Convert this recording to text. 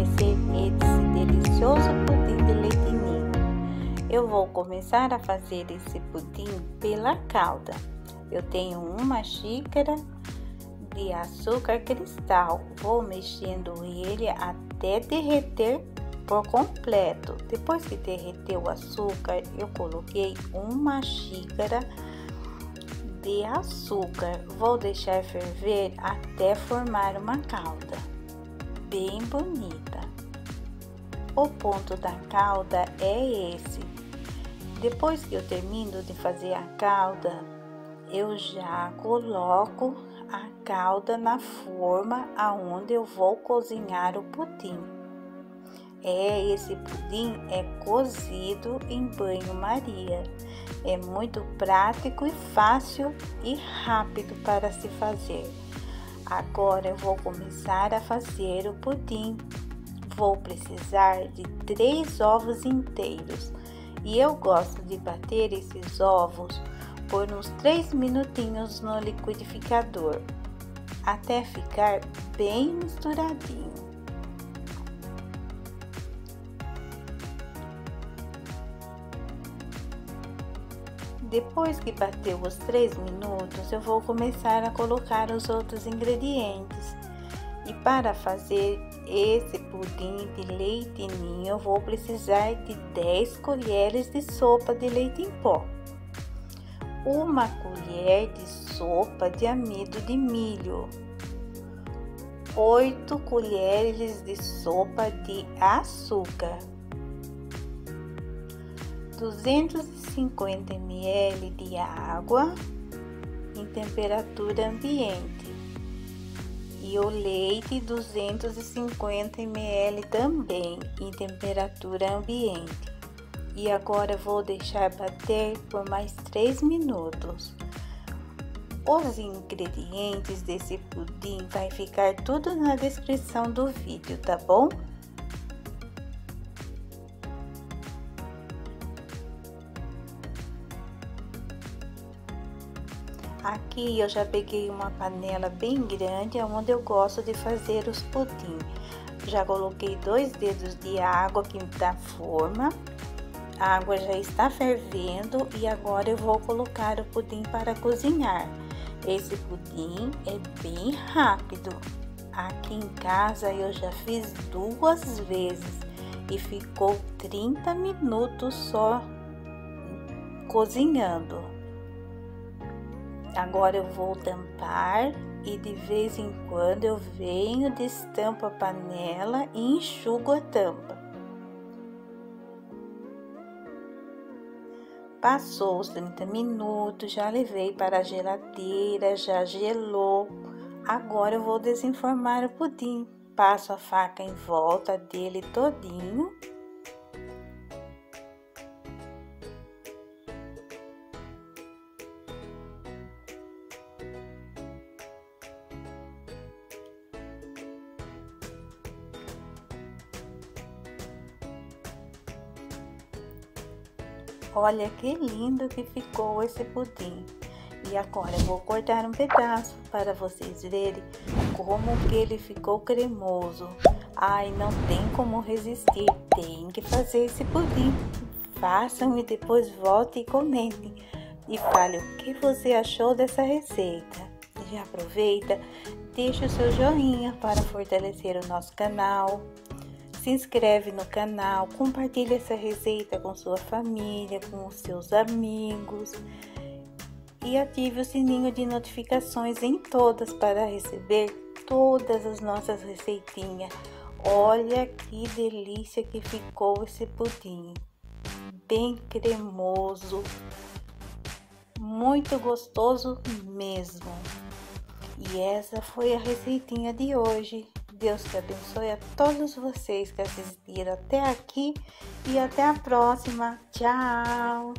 vai ser esse delicioso pudim de leite ninho. Eu vou começar a fazer esse pudim pela calda. Eu tenho uma xícara de açúcar cristal, vou mexendo ele até derreter por completo. Depois que derreteu o açúcar, eu coloquei uma xícara de açúcar, vou deixar ferver até formar uma calda bem bonita. O ponto da calda é esse. Depois que eu termino de fazer a calda, eu já coloco a calda na forma aonde eu vou cozinhar o pudim. Esse pudim é cozido em banho-maria. É muito prático e fácil e rápido para se fazer. Agora eu vou começar a fazer o pudim. Vou precisar de 3 ovos inteiros. E eu gosto de bater esses ovos por uns 3 minutinhos no liquidificador, até ficar bem misturadinho. Depois que bateu os 3 minutos, eu vou começar a colocar os outros ingredientes. E para fazer esse pudim de leite ninho, eu vou precisar de 10 colheres de sopa de leite em pó, uma colher de sopa de amido de milho, 8 colheres de sopa de açúcar, 250 ml de água em temperatura ambiente e o leite 250 ml também em temperatura ambiente. E agora vou deixar bater por mais 3 minutos. Os ingredientes desse pudim vai ficar tudo na descrição do vídeo, tá bom? Aqui eu já peguei uma panela bem grande, onde eu gosto de fazer os pudim. Já coloquei 2 dedos de água aqui da forma. A água já está fervendo e agora eu vou colocar o pudim para cozinhar. Esse pudim é bem rápido. Aqui em casa eu já fiz 2 vezes e ficou 30 minutos só cozinhando. Agora eu vou tampar e de vez em quando eu venho, destampo a panela e enxugo a tampa. Passou os 30 minutos, já levei para a geladeira, já gelou. Agora eu vou desenformar o pudim. Passo a faca em volta dele todinho. Olha que lindo que ficou esse pudim. E agora eu vou cortar um pedaço para vocês verem como que ele ficou cremoso. Ai, não tem como resistir, tem que fazer esse pudim. Façam e depois voltem e comentem. E fale o que você achou dessa receita. E aproveita, deixa o seu joinha para fortalecer o nosso canal. Se inscreve no canal, compartilha essa receita com sua família, com os seus amigos e ative o sininho de notificações em todas para receber todas as nossas receitinhas. Olha que delícia que ficou esse pudim, bem cremoso, muito gostoso mesmo. E essa foi a receitinha de hoje. Deus te abençoe a todos vocês que assistiram até aqui e até a próxima. Tchau!